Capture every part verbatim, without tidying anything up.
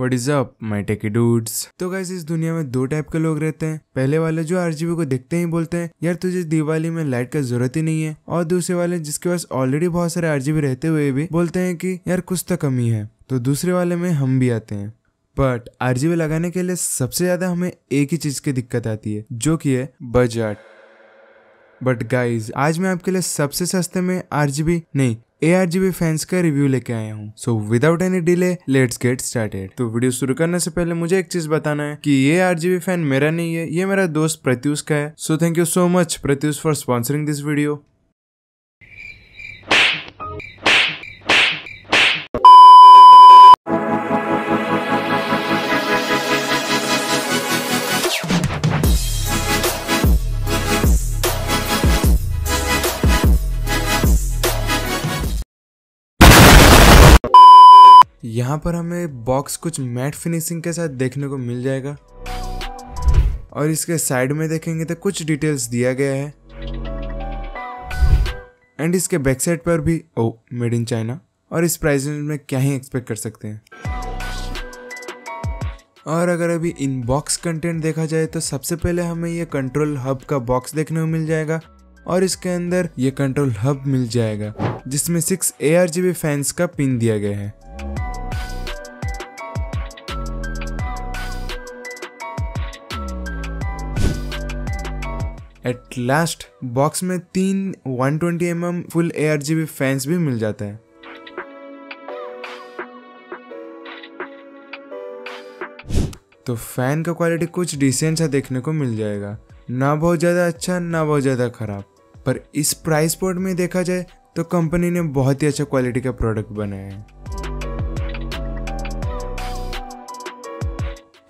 What is up my techie dudes. तो guys इस दुनिया में दो टाइप के लोग रहते हैं, पहले वाले जो आरजीबी को देखते ही बोलते हैं यार तुझे दिवाली में लाइट का जरूरत ही नहीं है, और दूसरे वाले जिसके पास ऑलरेडी बहुत सारे आरजीबी रहते हुए भी बोलते हैं कि यार कुछ तो कमी है। तो दूसरे वाले में हम भी आते हैं, बट आरजीबी लगाने के लिए सबसे ज्यादा हमें एक ही चीज की दिक्कत आती है जो कि है बजट। बट गाइज आज मैं आपके लिए सबसे सस्ते में आरजीबी नहीं A R G B fans का रिव्यू लेके आया हूँ। So without any delay let's get started. तो वीडियो शुरू करने से पहले मुझे एक चीज बताना है कि ये आरजीबी फैन मेरा नहीं है, ये मेरा दोस्त प्रत्यूष का है। So thank you so much Pratyush for sponsoring this video. यहाँ पर हमें बॉक्स कुछ मैट फिनिशिंग के साथ देखने को मिल जाएगा, और इसके साइड में देखेंगे तो कुछ डिटेल्स दिया गया है, एंड इसके बैक साइड पर भी ओ मेड इन चाइना। और इस प्राइस रेंज में क्या ही एक्सपेक्ट कर सकते हैं। और अगर अभी इन बॉक्स कंटेंट देखा जाए तो सबसे पहले हमें ये कंट्रोल हब का बॉक्स देखने को मिल जाएगा, और इसके अंदर ये कंट्रोल हब मिल जाएगा जिसमें six R R G B fans का पिन दिया गया है। एट लास्ट बॉक्स में तीन one twenty M M full R R G B फैंस भी मिल जाता है। तो फैन का क्वालिटी कुछ डिसेंट सा देखने को मिल जाएगा, ना बहुत ज्यादा अच्छा ना बहुत ज्यादा खराब, पर इस प्राइस पॉइंट में देखा जाए तो कंपनी ने बहुत ही अच्छा क्वालिटी का प्रोडक्ट बनाया है।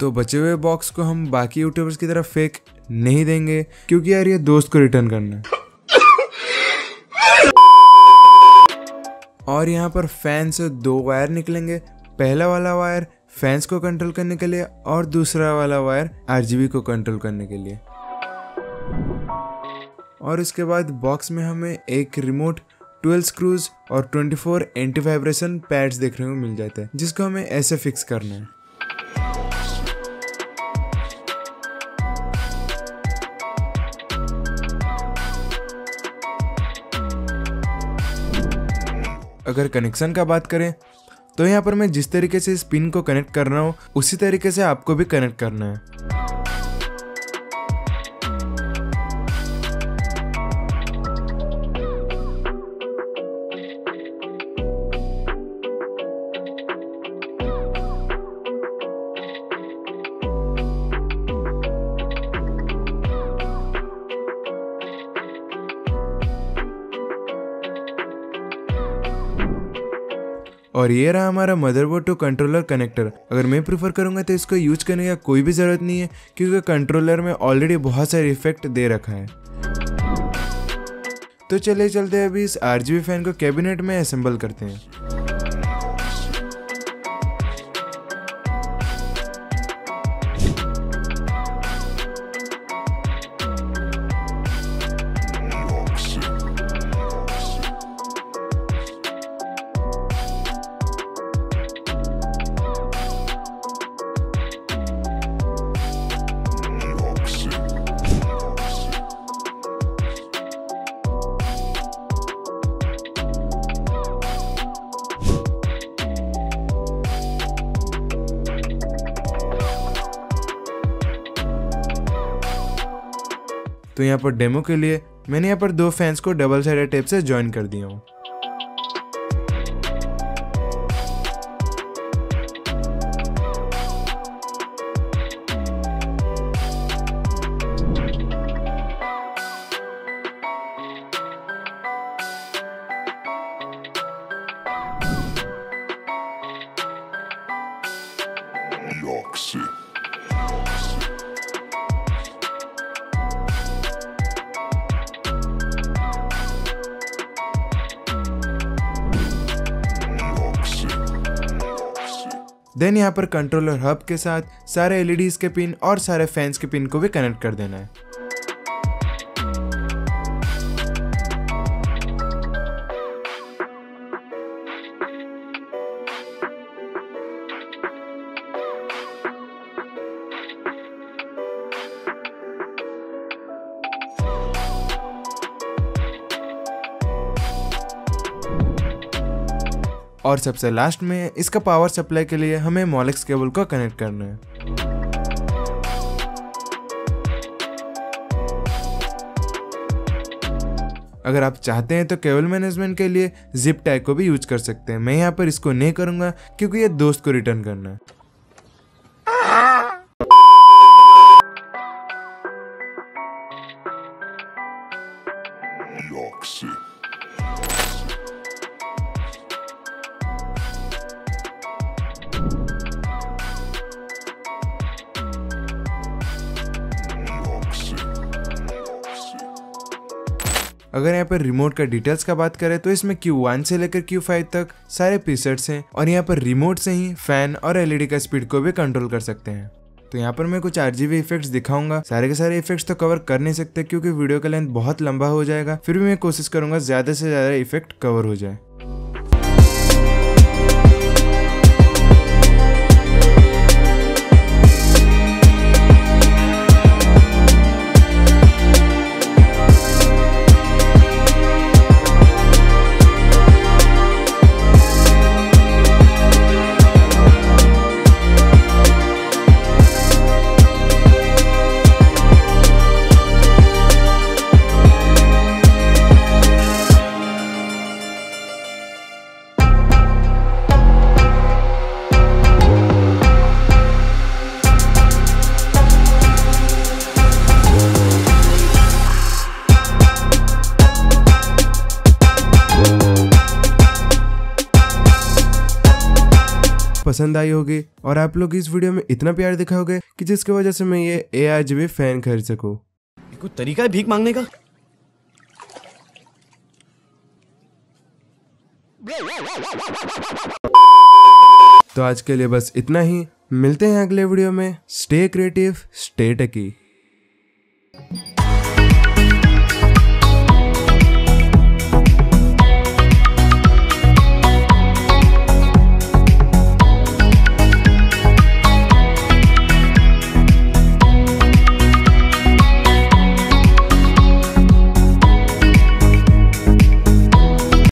तो बचे हुए बॉक्स को हम बाकी यूट्यूबर्स की तरह फेक नहीं देंगे, क्योंकि यार ये दोस्त को रिटर्न करना है। और यहाँ पर फैन से दो वायर निकलेंगे, पहला वाला वायर फैंस को कंट्रोल करने के लिए और दूसरा वाला वायर आरजीबी को कंट्रोल करने के लिए। और उसके बाद बॉक्स में हमें एक रिमोट, ट्वेल्व स्क्रूज और twenty four anti vibration pads देखने को मिल जाते हैं, जिसको हमें ऐसे फिक्स करना है। अगर कनेक्शन का बात करें तो यहाँ पर मैं जिस तरीके से इस पिन को कनेक्ट कर रहा हूँ उसी तरीके से आपको भी कनेक्ट करना है। और ये रहा हमारा मदरबोर्ड टू कंट्रोलर कनेक्टर। अगर मैं प्रीफर करूंगा तो इसको यूज करने का कोई भी ज़रूरत नहीं है, क्योंकि कंट्रोलर में ऑलरेडी बहुत सारे इफेक्ट दे रखा है। तो चलिए चलते हैं अभी इस आरजीबी फैन को कैबिनेट में असेंबल करते हैं। तो यहाँ पर डेमो के लिए मैंने यहाँ पर दो फैंस को डबल साइडेड टेप से ज्वाइन कर दिया हूँ। देन यहाँ पर कंट्रोलर हब के साथ सारे एल ई डीज़ के पिन और सारे फैंस के पिन को भी कनेक्ट कर देना है। और सबसे लास्ट में इसका पावर सप्लाई के लिए हमें मॉलेक्स केबल को कनेक्ट करना है। अगर आप चाहते हैं तो केबल मैनेजमेंट के लिए जिप टैग को भी यूज कर सकते हैं। मैं यहाँ पर इसको नहीं करूँगा क्योंकि ये दोस्त को रिटर्न करना है। अगर यहाँ पर रिमोट का डिटेल्स का बात करें तो इसमें क्यू वन से लेकर क्यू फाइव तक सारे प्रीसेट्स हैं और यहाँ पर रिमोट से ही फैन और एलईडी का स्पीड को भी कंट्रोल कर सकते हैं। तो यहाँ पर मैं कुछ आरजीबी इफेक्ट्स दिखाऊंगा। सारे के सारे इफेक्ट्स तो कवर कर नहीं सकते क्योंकि वीडियो का लेंथ बहुत लंबा हो जाएगा, फिर भी मैं कोशिश करूंगा ज्यादा से ज्यादा इफेक्ट कवर हो जाए। पसंद आई होगी और आप लोग इस वीडियो में इतना प्यार दिखाओगे कि जिसकी वजह से मैं ये A R G B fan खरीद सकूं। कोई तरीका है भीख मांगने का? तो आज के लिए बस इतना ही। मिलते हैं अगले वीडियो में। स्टे क्रिएटिव, स्टे टेकी।